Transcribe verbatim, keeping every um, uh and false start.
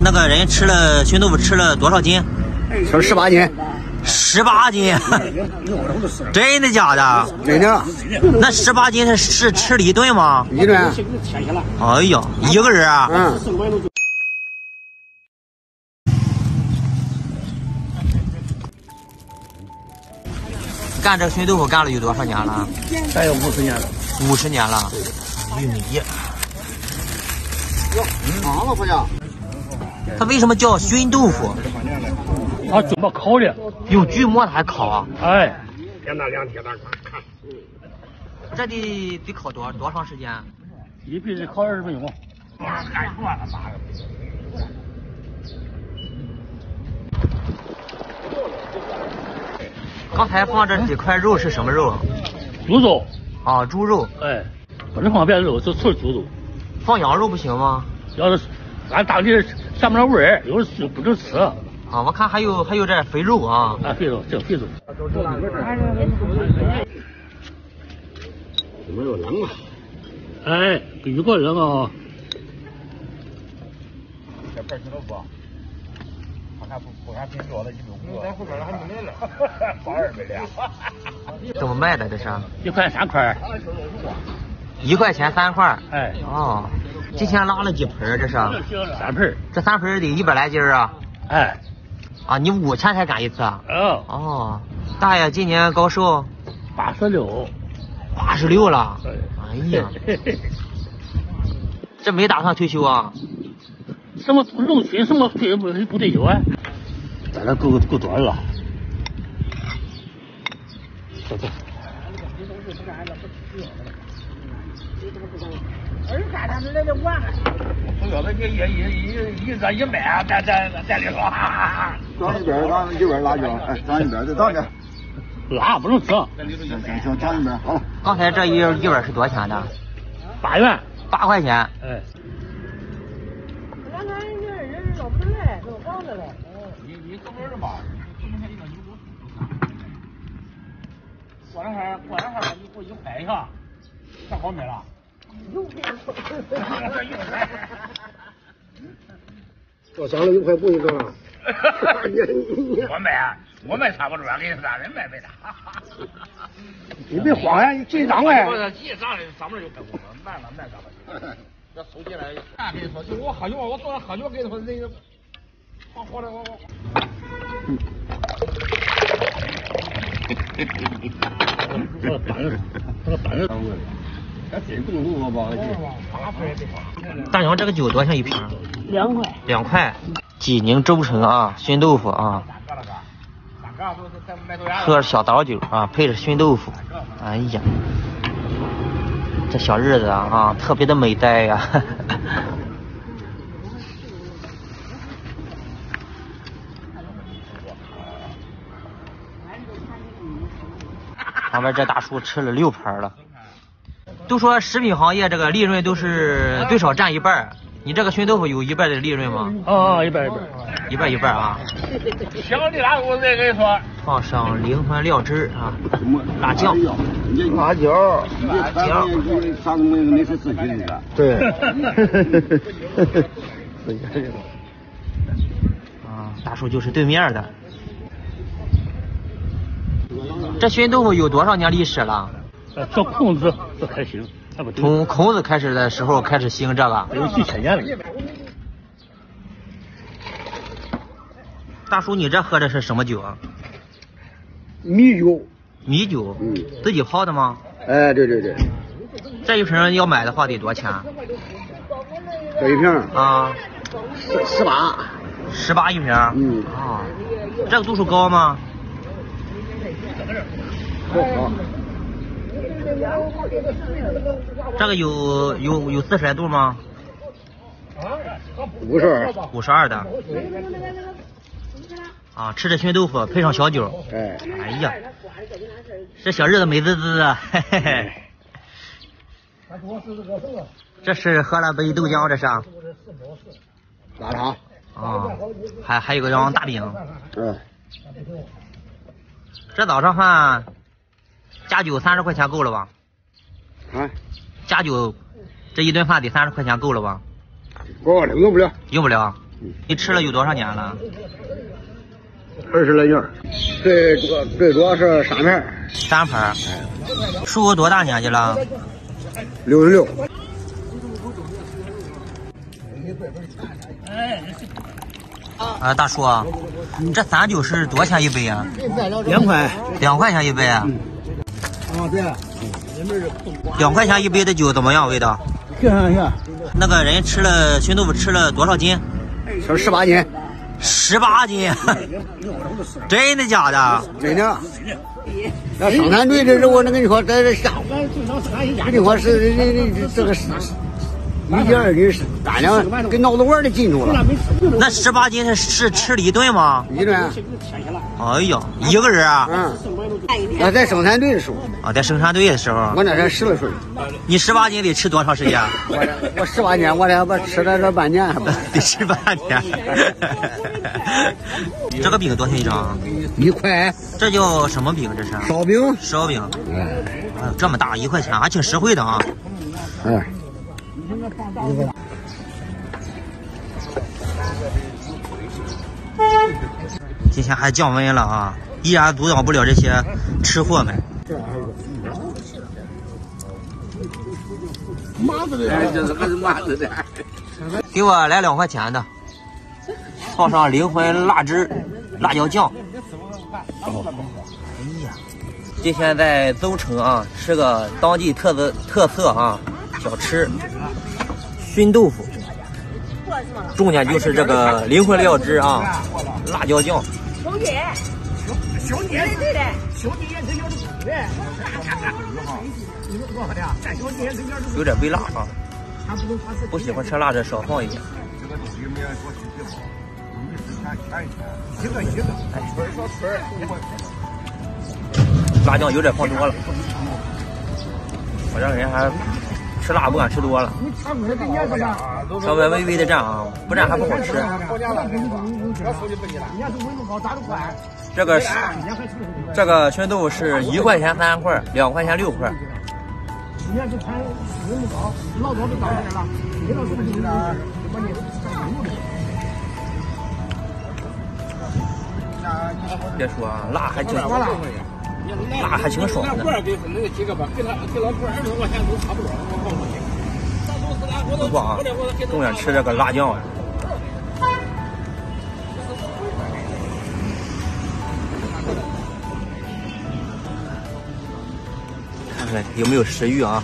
那个人吃了熏豆腐，吃了多少斤？吃十八斤。十八斤？真的假的？真的。那十八斤是是吃了一顿吗？一顿。哎呀，一个人啊。嗯。 干这熏豆腐干了有多少年了？干有五十年了。五十年了，玉米。忙了不呀？它为什么叫熏豆腐？它怎么烤的？用锯末它还烤啊？哎，天哪，两天哪看。这得得烤多多长时间？一辈子烤二十分钟。太过了，妈的！ 刚才放这几块肉是什么肉？猪肉啊，猪肉。哎，不能放别的肉，就吃猪肉。放羊肉不行吗？要是俺当地下不上味儿，有时不能吃。啊，我看还有还有这肥肉啊。啊，肥肉，这肥肉。里面有人啊！哎，有个人啊。这白石头不？ 我还真说了一种，在后边还没来了，八二百两。怎么卖的这是？一块三块。一块钱三块。哎。哦，今天拉了几盆这是？三盆。这三盆得一百来斤啊。哎。啊，你五千才赶一次啊？哦。哦，大爷今年高寿？八十六。八十六了。哎呀。这没打算退休啊？ 什么农村什么退不不退休啊？咱这够够多了。走走。儿干啥子来着？玩。不晓得你一一一一这一卖，咱咱咱里头。长一边，长一边辣椒，哎，长一边，再长一点。辣不能吃。行行行，长一边好了。刚才这一一碗是多少钱的？八元。八块钱。哎。 找不着嘞，都忘了嘞。你你怎么着吧？过两天，过两天你给我一拍一下，看好没了？又拍了，又拍。我长了一块布一个了。我卖，我卖差不多，给你啥人卖没啥。你别慌呀，你进账嘞。我进账嘞，咱们就开工了，慢了慢咱们。 要收进来，那跟你说，就是我喝酒，我坐那喝酒，跟你说，人活活的，我我。这板子，这板子上味儿，还真够够吧？八块的。大娘，这个酒多少钱一瓶？两块。两块。济宁州城啊，熏豆腐啊。喝小倒酒啊，配着熏豆腐，哎呀。 这小日子啊，啊，特别的美呆呀、啊！旁边这大叔吃了六盘了。都说食品行业这个利润都是最少占一半，你这个熏豆腐有一半的利润吗？啊、哦，一半一半，一半一半啊！香的辣我再跟你说，放上灵魂料汁啊，辣酱。 辣椒，辣椒，啥东西没是自己的？对，自己的。啊，大叔就是对面的。这熏豆腐有多少年历史了？从孔子开始，从孔子开始的时候开始兴这个，有几千年了。大叔，你这喝的是什么酒啊？米酒。 米酒，嗯，自己泡的吗？哎，对对对。这一瓶要买的话得多少钱？这一瓶啊，十十八，十八一瓶。嗯啊，这个度数高吗？不高。这个有有有四十来度吗？五十二，五十二的。啊，吃着熏豆腐，配上小酒。哎，哎呀。 这小日子美滋滋的，嘿嘿嘿。这是喝了杯豆浆，这是。拉肠。啊，还还有个张大饼。嗯。这早上饭加酒三十块钱够了吧？啊。家酒这一顿饭得三十块钱够了吧？够了，用不了。用不了。嗯、你吃了有多少年了？二十来年。最多最多是三盘。三盘。叔叔多大年纪了？六十六。啊，大叔，这三酒是多少钱一杯啊？两块。两块钱一杯。嗯 啊对，两块钱一杯的酒怎么样？味道？就像一样。那个人吃了熏豆腐吃了多少斤？吃十八斤。十八斤？真的假的？真的。那生产队的肉，我能跟你说，在这下午，跟你说是这这个一斤二斤胆量跟脑子腕的进住了。那十八斤是是吃了一顿吗？一顿。哎呀，一个人啊。嗯。 我在生产队的时候啊，在生产队的时候，我那才十来岁。你十八斤得吃多长时间？我我十八斤，我这我吃了这半年，得吃半年。这个饼多少钱一张？一块。这叫什么饼？这是烧饼。烧饼。哎，这么大一块钱，还挺实惠的啊。哎。今天还降温了啊。 依然阻挡不了这些吃货们。麻子的，这是还是麻子的。给我来两块钱的，放上灵魂辣汁、辣椒酱。哎呀，今天在邹城啊，吃个当地特色特色啊小吃——熏豆腐。重点就是这个灵魂料汁啊，辣椒酱。 小姐，对的，小姐这叫是苦的。有点微辣啊，不喜欢吃辣的少放一点。辣酱有点放多了，我这人还吃辣不敢吃多了，稍微微微的蘸啊，不蘸还不好吃。 这个是这个熏豆腐是一块钱三块，两块钱六块。别说啊，辣还挺辣，辣还挺爽的。不过啊，重点吃这个辣酱啊。 有没有食欲啊？